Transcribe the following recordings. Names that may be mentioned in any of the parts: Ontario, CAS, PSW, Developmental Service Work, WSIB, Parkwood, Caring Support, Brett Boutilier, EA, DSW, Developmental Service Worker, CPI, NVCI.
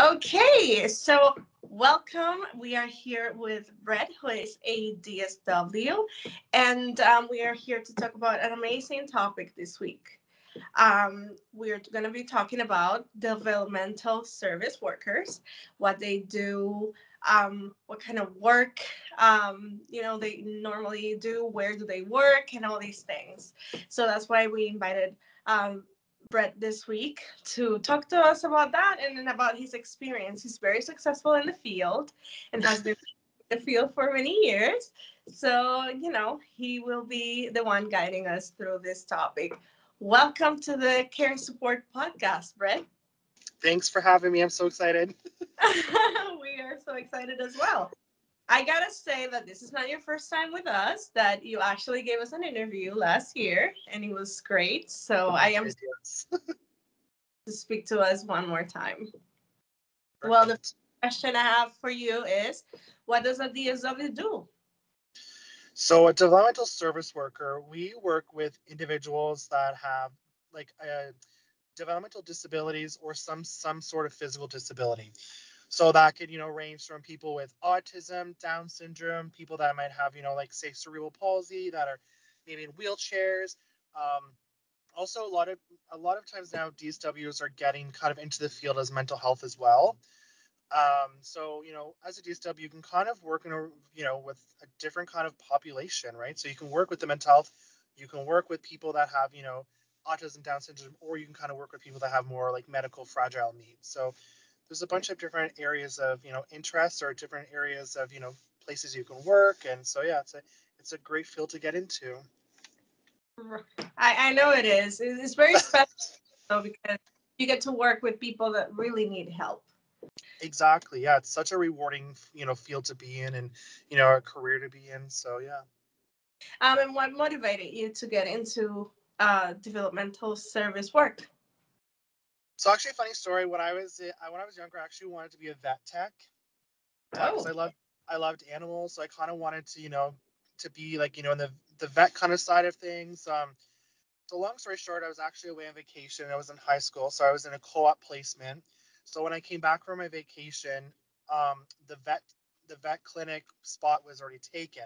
Okay, so welcome. We are here with Brett, who is a DSW, and we are here to talk about an amazing topic this week. We're going to be talking about developmental service workers, what they do, what kind of work they normally do, where do they work, and all these things. So that's why we invited Brett this week to talk to us about that and then about his experience. He's very successful in the field and has been in the field for many years. So, he will be the one guiding us through this topic. Welcome to the Caring Support podcast, Brett. Thanks for having me. I'm so excited. We are so excited as well. I gotta say that this is not your first time with us, that you actually gave us an interview last year, and it was great. So I am to speak to us one more time. Perfect. Well, the question I have for you is, what does a DSW do? So a developmental service worker, we work with individuals that have developmental disabilities or some sort of physical disability. So that could, range from people with autism, Down syndrome, people that might have, say cerebral palsy, that are maybe in wheelchairs. Also, a lot of times now, DSWs are getting kind of into the field as mental health as well. So, as a DSW, you can kind of work in with a different kind of population, right? So you can work with the mental health, you can work with people that have, autism, Down syndrome, or you can kind of work with people that have more like medical fragile needs. So there's a bunch of different areas of, interests or different areas of, places you can work. And so, yeah, it's a great field to get into. I know it is. It's very special because you get to work with people that really need help. Exactly. Yeah. It's such a rewarding, field to be in and, a career to be in. So, yeah. And what motivated you to get into developmental service work? So actually, funny story. When I was younger, I actually wanted to be a vet tech. Oh. I loved animals, so I kind of wanted to, to be in the vet kind of side of things. So long story short, I was actually away on vacation. I was in high school, so I was in a co-op placement. So when I came back from my vacation, the vet clinic spot was already taken.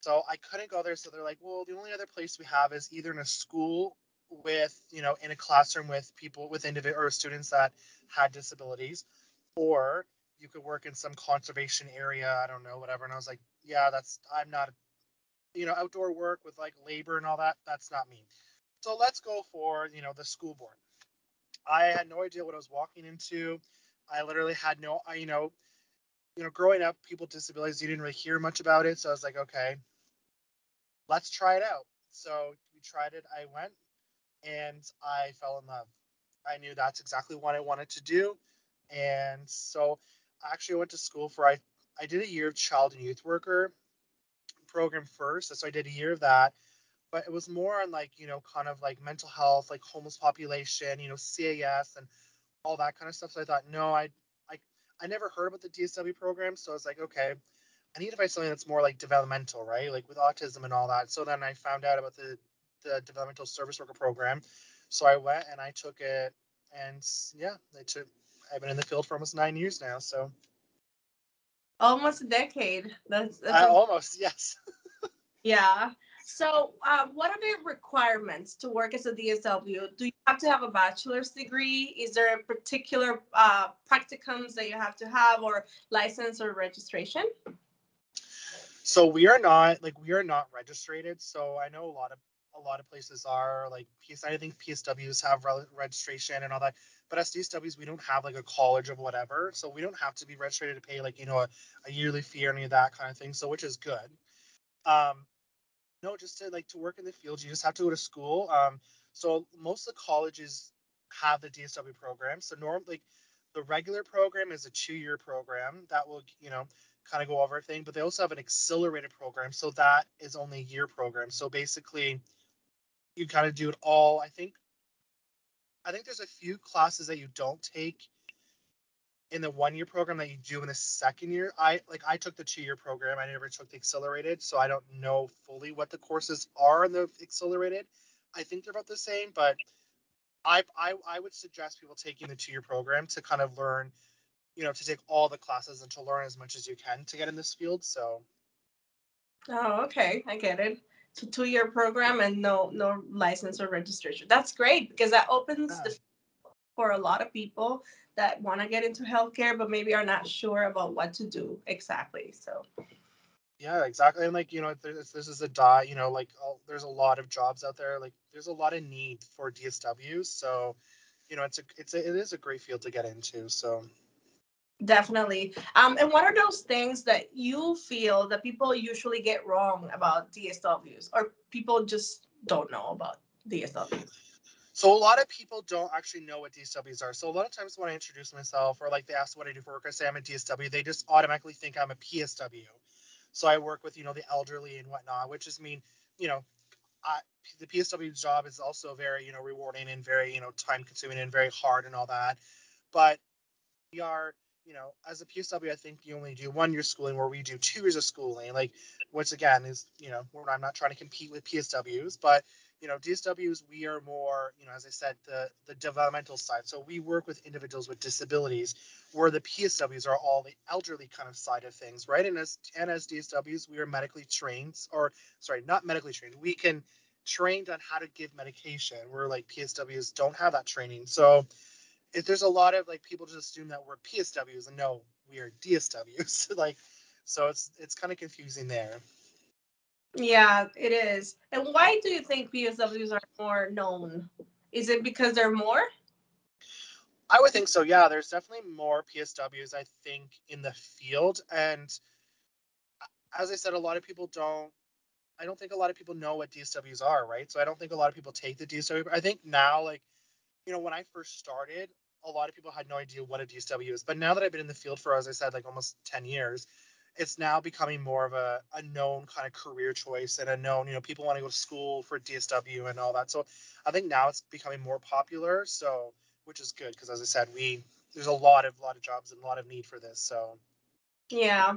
So I couldn't go there. So they're like, well, the only other place we have is either in a school with in a classroom with people with students that had disabilities, or you could work in some conservation area, I don't know, whatever. And I was like, yeah, I'm not, outdoor work with labor and all that, that's not me. So let's go for the school board. I had no idea what I was walking into. I literally had no, growing up, people with disabilities, you didn't really hear much about it. So I was like, okay, let's try it out. So we tried it. I went. And I fell in love. I knew that's exactly what I wanted to do. And so I actually went to school for, I did a year of child and youth worker program first. So I did a year of that, but it was more on mental health, homeless population, CAS and all that kind of stuff. So I thought, no, I never heard about the DSW program. So I was like, okay, I need to find something that's more developmental, right? With autism and all that. So then I found out about the developmental service worker program. So I went and I took it, and yeah, I've been in the field for almost 9 years now. So almost a decade. That's almost, yes. Yeah. So what are the requirements to work as a DSW? Do you have to have a bachelor's degree? Is there a particular practicums that you have to have, or license or registration? So we are not registered. So I know a lot of places are I think PSWs have registration and all that, but as DSWs we don't have a college or whatever, so we don't have to be registered to pay a yearly fee or any of that kind of thing, so which is good. No, just to work in the field you just have to go to school. So most of the colleges have the DSW program, so normally the regular program is a 2-year program that will go over everything, but they also have an accelerated program, so that is only a year program. So basically you kind of do it all. I think there's a few classes that you don't take in the 1-year program that you do in the 2nd year. I took the 2-year program. I never took the accelerated, so I don't know fully what the courses are in the accelerated. I think they're about the same, but I would suggest people taking the 2-year program to kind of learn, you know, to take all the classes and to learn as much as you can to get in this field. So. Oh, okay, I get it. So 2-year program and no license or registration. That's great, because that opens the field for a lot of people that want to get into healthcare, but maybe are not sure about what to do exactly. So. Yeah, exactly. And like, you know, this is a dot, you know, like there's a lot of jobs out there. Like there's a lot of need for DSW. So, you know, it is a great field to get into. So. Definitely. And what are those things that you feel that people usually get wrong about DSWs, or people just don't know about DSWs? So a lot of people don't actually know what DSWs are. So a lot of times when I introduce myself, or like they ask what I do for work, I say I'm a DSW, they just automatically think I'm a PSW. So I work with, you know, the elderly and whatnot, which is mean, you know, the PSW job is also very, you know, rewarding and very, you know, time consuming and very hard and all that. But we are, you know, as a PSW, I think you only do 1 year schooling, where we do 2 years of schooling. Like, once again, is, you know, I'm not trying to compete with PSWs, but, you know, DSWs, we are more, you know, as I said, the developmental side. So we work with individuals with disabilities, where the PSWs are all the elderly kind of side of things, right? And as DSWs, we are medically trained, or sorry, not medically trained. We can trained on how to give medication, where like PSWs don't have that training. So if there's a lot of like people just assume that we're PSWs, and no, we are DSWs. Like, so it's kind of confusing there. Yeah, it is. And why do you think PSWs are more known? Is it because there are more? I would think so, yeah. There's definitely more PSWs, I think, in the field. And as I said, a lot of people don't, I don't think a lot of people know what DSWs are, right? So I don't think a lot of people take the DSW. I think now, like, you know, when I first started, a lot of people had no idea what a DSW is. But now that I've been in the field for, as I said, like almost 10 years, it's now becoming more of a known kind of career choice and a known, you know, people want to go to school for DSW and all that. So I think now it's becoming more popular. So, which is good, because as I said, there's a lot of jobs and a lot of need for this. So. Yeah.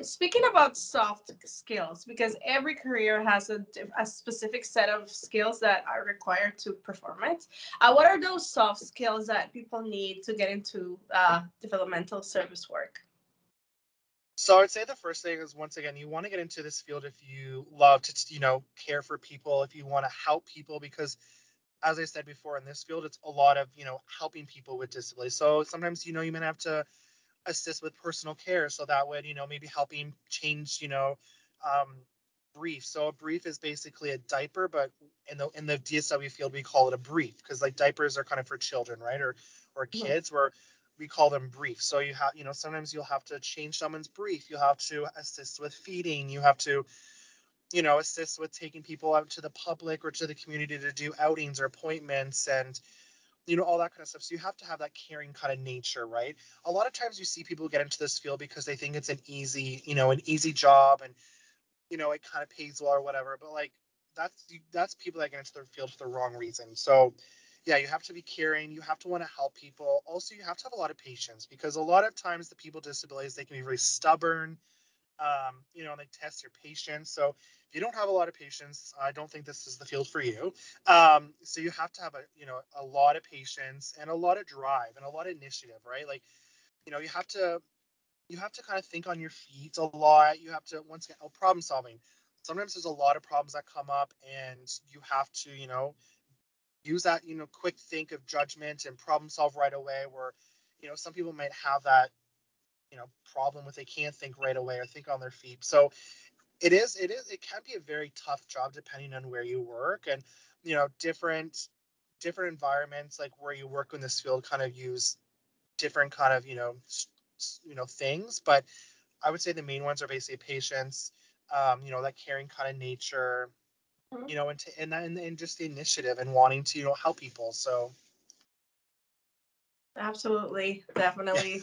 Speaking about soft skills, because every career has a specific set of skills that are required to perform it. What are those soft skills that people need to get into developmental service work? So I would say the first thing is, once again, you want to get into this field if you love to, you know, care for people, if you want to help people, because as I said before, in this field, it's a lot of, you know, helping people with disabilities. So sometimes, you know, you may have to assist with personal care. So that would, you know, maybe helping change, you know, brief. So a brief is basically a diaper, but in the DSW field, we call it a brief, because like diapers are kind of for children, right? Or kids, where we call them brief. So you have, you know, sometimes you'll have to change someone's brief. You'll have to assist with feeding. You have to, you know, assist with taking people out to the public or to the community to do outings or appointments and, you know, all that kind of stuff. So you have to have that caring kind of nature, right? A lot of times you see people get into this field because they think it's an easy, you know, an easy job and, you know, it kind of pays well or whatever. But like that's people that get into their field for the wrong reason. So yeah, you have to be caring. You have to want to help people. Also, you have to have a lot of patience, because a lot of times the people with disabilities, they can be very stubborn, you know, and they test your patience. So if you don't have a lot of patience, I don't think this is the field for you. So you have to have a lot of patience and a lot of drive and a lot of initiative, right? Like, you know, you have to kind of think on your feet a lot. You have to, once again, problem solving. Sometimes there's a lot of problems that come up and you have to, you know, use that, you know, quick think of judgment and problem solve right away, where, you know, some people might have that, you know, problem with they can't think right away or think on their feet. So it can be a very tough job depending on where you work, and, you know, different environments, like where you work in this field, kind of use different kind of, you know, things. But I would say the main ones are basically patience, you know, that caring kind of nature, you know, and just the initiative and wanting to, you know, help people. So. Absolutely. Definitely.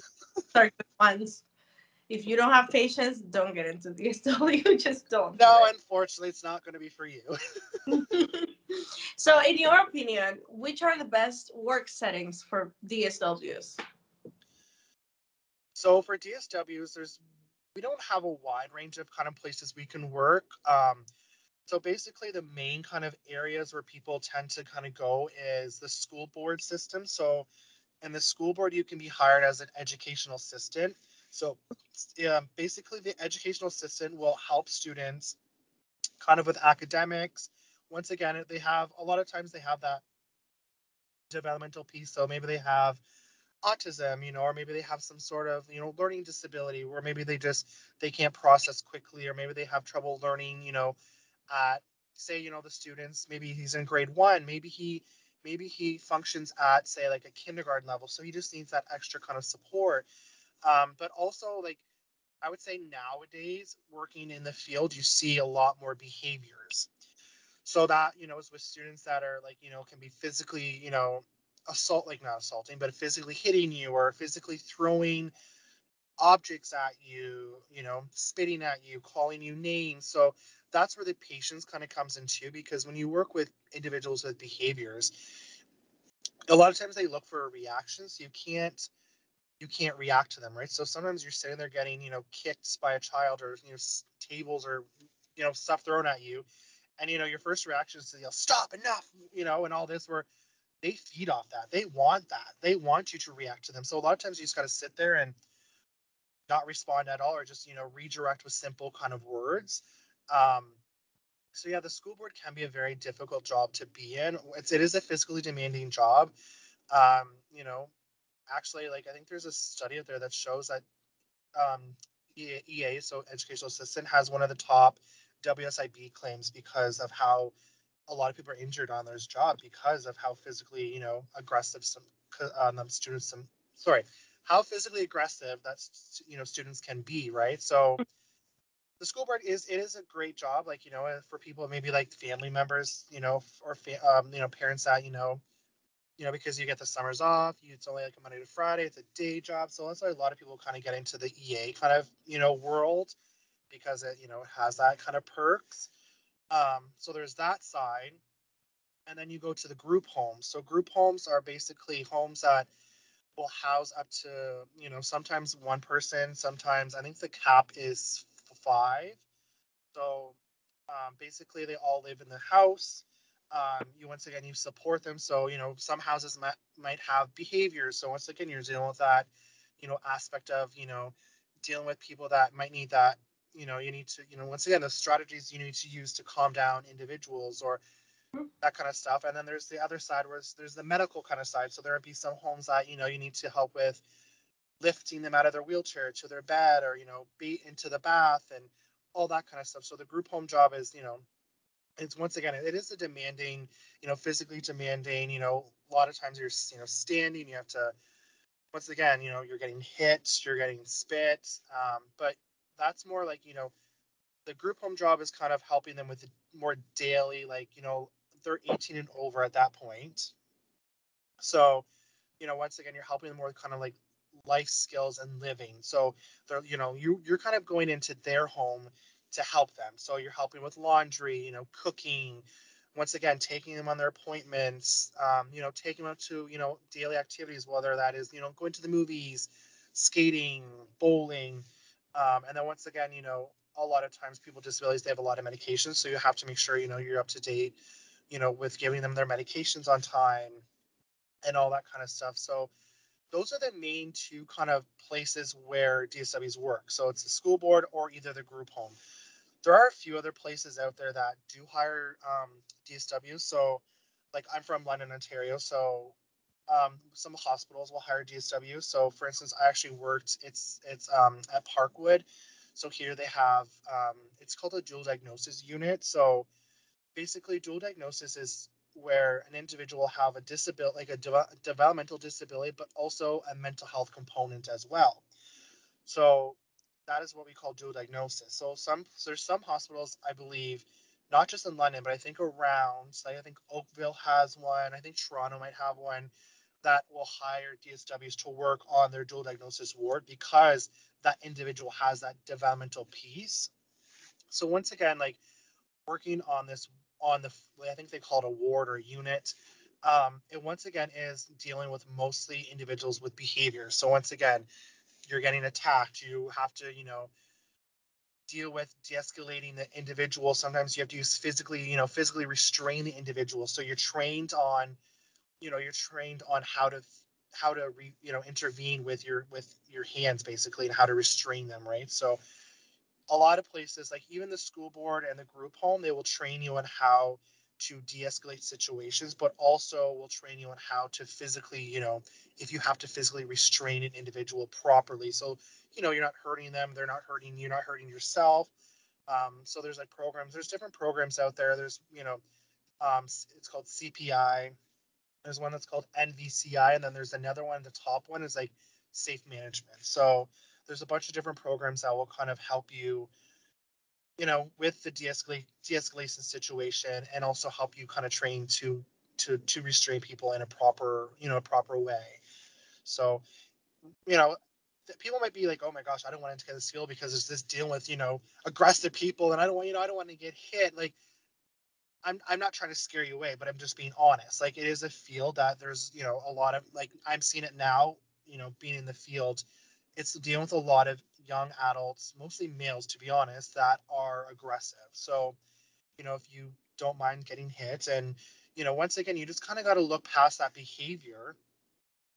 Start with ones. If you don't have patience, don't get into DSW. Just don't. No, unfortunately, it's not going to be for you. So in your opinion, which are the best work settings for DSWs? So for DSWs, we don't have a wide range of kind of places we can work. So basically the main kind of areas where people tend to kind of go is the school board system. So in the school board, you can be hired as an educational assistant. So basically the educational assistant will help students kind of with academics. Once again, they have a lot of times they have that developmental piece. So maybe they have autism, you know, or maybe they have some sort of, you know, learning disability, or maybe they can't process quickly, or maybe they have trouble learning, you know, say, you know, the students, maybe he's in grade one, maybe he functions at, say, like a kindergarten level. So he just needs that extra kind of support. But also, like, I would say nowadays, working in the field, you see a lot more behaviors. So that, you know, is with students that are like, you know, can be physically, you know, not assaulting, but physically hitting you or physically throwing objects at you, you know, spitting at you, calling you names. So that's where the patience kind of comes into, because when you work with individuals with behaviors, a lot of times they look for reactions. So you can't react to them, right? So sometimes you're sitting there getting, you know, kicked by a child, or, you know, tables, or, you know, stuff thrown at you. And, you know, your first reaction is to yell, stop, enough, you know, and all this, where they feed off that. They want that. They want you to react to them. So a lot of times you just got to sit there and not respond at all, or just, you know, redirect with simple kind of words. So yeah, the school board can be a very difficult job to be in. It is a physically demanding job. You know, actually, like, I think there's a study out there that shows that EA, so educational assistant, has one of the top WSIB claims because of how a lot of people are injured on their job, because of how physically, you know, aggressive how physically aggressive that's, you know, students can be, right? So the school board is a great job, like, you know, for people, maybe like family members, you know, or you know, parents that, you know, because you get the summers off, it's only like a Monday to Friday, it's a day job. So that's why a lot of people kind of get into the EA kind of, you know, world, because it, you know, has that kind of perks. So there's that side. And then you go to the group homes. So group homes are basically homes that will house up to, you know, sometimes one person, sometimes I think the cap is 5. So basically they all live in the house. You once again, you support them. So, you know, some houses might have behaviors. So once again, you're dealing with that, you know, aspect of, you know, dealing with people that might need that. You know, you need to, you know, once again, the strategies you need to use to calm down individuals or that kind of stuff. And then there's the other side where there's the medical kind of side. So there would be some homes that, you know, you need to help with lifting them out of their wheelchair to their bed, or, you know, be into the bath and all that kind of stuff. So the group home job is, you know, it's once again, it is a demanding, you know, physically demanding, you know, a lot of times you're, you know, standing, you have to, once again, you know, you're getting hit, you're getting spit, but that's more like, you know, the group home job is kind of helping them with the more daily, like, you know, they're 18 and over at that point. So, you know, once again, you're helping them more kind of like life skills and living. So they're, you know, you're kind of going into their home to help them. So you're helping with laundry, you know, cooking, once again, taking them on their appointments, you know, taking them out to, you know, daily activities, whether that is, you know, going to the movies, skating, bowling. And then once again, you know, a lot of times people with disabilities, they have a lot of medications. So you have to make sure, you know, you're up to date, you know, with giving them their medications on time and all that kind of stuff. So those are the main two kind of places where DSWs work. So it's the school board or either the group home. There are a few other places out there that do hire DSWs. So like I'm from London, Ontario. So some hospitals will hire DSW. So for instance, I actually worked, it's at Parkwood. So here they have, it's called a dual diagnosis unit. So basically dual diagnosis is where an individual will have a disability, like a developmental disability, but also a mental health component as well. So that is what we call dual diagnosis. So there's some hospitals, I believe, not just in London, but I think around, like I think Oakville has one, I think Toronto might have one, that will hire DSWs to work on their dual diagnosis ward because that individual has that developmental piece. So once again, like working on this, on the, I think they call it a ward or unit, it once again is dealing with mostly individuals with behavior. So once again, you're getting attacked, you have to, you know, deal with de-escalating the individual. Sometimes you have to use physically restrain the individual. So you're trained on how to intervene with your hands, basically, and how to restrain them, right? So a lot of places, like even the school board and the group home, they will train you on how to de-escalate situations, but also will train you on how to physically, if you have to physically restrain an individual properly. So, you're not hurting them, they're not hurting you, you're not hurting yourself. So there's there's different programs out there. There's, it's called CPI. There's one that's called NVCI, and then there's another one, the top one is like safe management. So there's a bunch of different programs that will kind of help you, with the de-escalation situation, and also help you kind of train to restrain people in a proper way. So, people might be like, oh my gosh, I don't want to get this field because it's this dealing with, aggressive people, and I don't want to get hit. Like, I'm not trying to scare you away, but I'm just being honest. Like, it is a field that there's, a lot of, like, I'm seeing it now, being in the field, it's dealing with a lot of young adults, mostly males, to be honest, that are aggressive. So, if you don't mind getting hit, and, once again, you just kind of got to look past that behavior,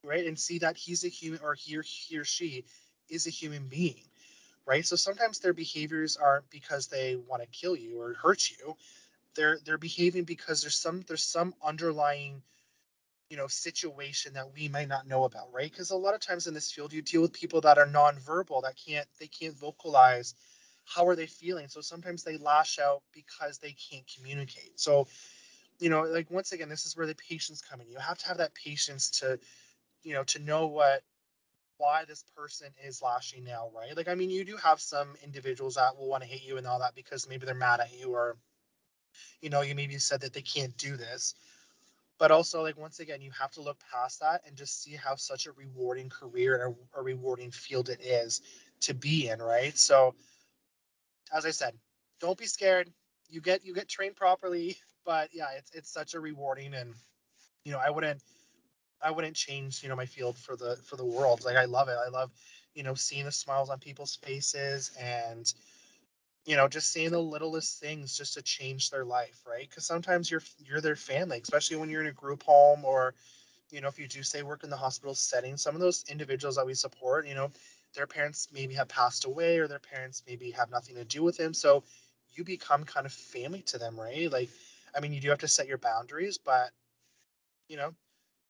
right? And see that he's a human, or he or she is a human being, right? So sometimes their behaviors aren't because they want to kill you or hurt you. They're behaving because there's some underlying, situation that we might not know about, right? Because a lot of times in this field, you deal with people that are nonverbal, they can't vocalize how are they feeling. So sometimes they lash out because they can't communicate. So, like, once again, this is where the patience come in. You have to have that patience to know why this person is lashing out, right? Like, I mean, you do have some individuals that will want to hit you and all that because maybe they're mad at you, or, you maybe said that they can't do this. But also, like, once again, you have to look past that and just see how such a rewarding career and a rewarding field it is to be in, right? So, as I said, don't be scared. You get trained properly, but yeah, it's such a rewarding, and I wouldn't change my field for the world. Like, I love it. I love seeing the smiles on people's faces, and just seeing the littlest things just to change their life, right? Because sometimes you're their family, especially when you're in a group home, or, if you do say work in the hospital setting, some of those individuals that we support, their parents maybe have passed away, or their parents maybe have nothing to do with them. So you become kind of family to them, right? Like, I mean, you do have to set your boundaries, but,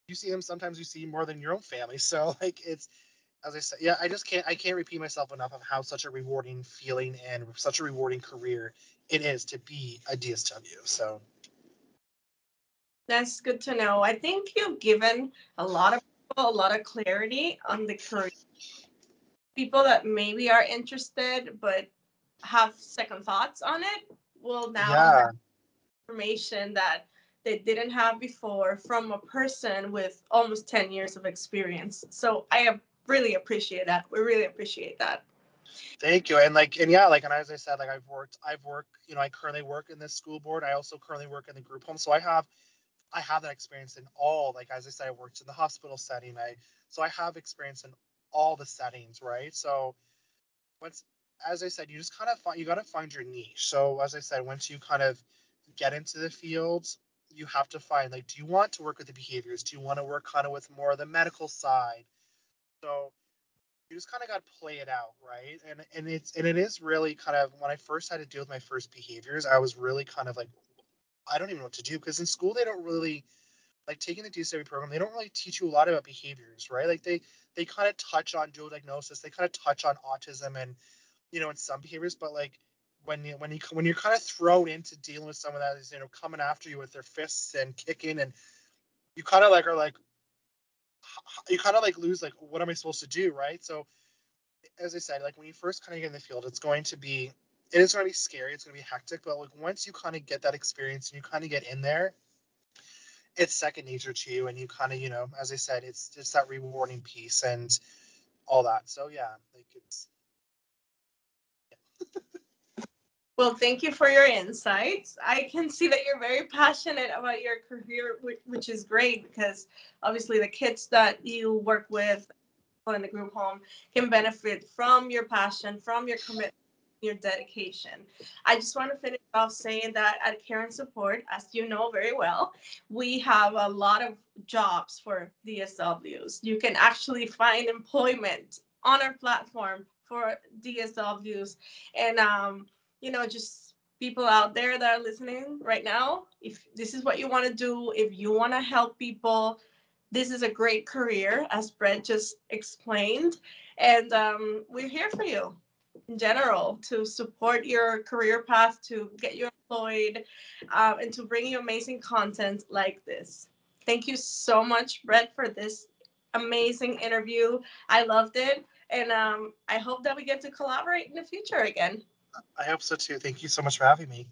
you see them, sometimes you see more than your own family. So, like, it's, as I said, yeah, I can't repeat myself enough of how such a rewarding feeling and such a rewarding career it is to be a DSW. So that's good to know. I think you've given a lot of people a lot of clarity on the career. People that maybe are interested but have second thoughts on it will now have information that they didn't have before from a person with almost 10 years of experience. So I really appreciate that. We really appreciate that. Thank you. And and as I said, like, I've worked, I currently work in this school board. I also currently work in the group home. So I have that experience in all, like, as I said, I worked in the hospital setting. So I have experience in all the settings, right? So as I said, you just kind of you got to find your niche. So as I said, once you kind of get into the field, you have to find, like, do you want to work with the behaviors? Do you want to work kind of with more of the medical side? So you just kind of got to play it out, right? And it is really kind of, when I first had to deal with my first behaviors, I was really kind of like, I don't even know what to do, because in school they don't really, like, taking the DSW program, they don't really teach you a lot about behaviors, right? Like, they kind of touch on dual diagnosis, they kind of touch on autism and and some behaviors, but like when you're kind of thrown into dealing with someone that is coming after you with their fists and kicking, and you kind of like are like, you kind of like lose, like, what am I supposed to do, right? So as I said, like, when you first kind of get in the field, it is going to be scary, it's going to be hectic, but like once you kind of get that experience and you kind of get in there, it's second nature to you, and you kind of, as I said, it's just that rewarding piece and all that. So yeah, like, it's yeah. Well, thank you for your insights. I can see that you're very passionate about your career, which is great, because obviously the kids that you work with in the group home can benefit from your passion, from your commitment, your dedication. I just want to finish off saying that at Caring Support, as you know very well, we have a lot of jobs for DSWs. You can actually find employment on our platform for DSWs. And, you know, just people out there that are listening right now, if this is what you want to do, if you want to help people, this is a great career, as Brett just explained. And we're here for you in general to support your career path, to get you employed, and to bring you amazing content like this. Thank you so much, Brett, for this amazing interview. I loved it. And I hope that we get to collaborate in the future again. I hope so too. Thank you so much for having me.